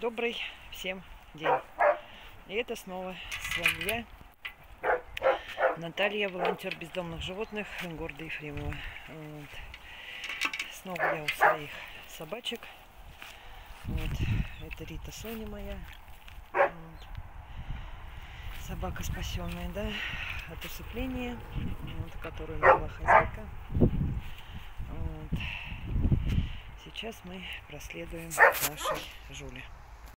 Добрый всем день. И это снова с вами я, Наталья, волонтер бездомных животных города Ефремова. Вот. Снова я у своих собачек. Вот. Это Рита, Соня моя. Вот. Собака спасенная, да, от усыпления, вот, которую была хозяйка. Вот. Сейчас мы проследуем нашей Жули.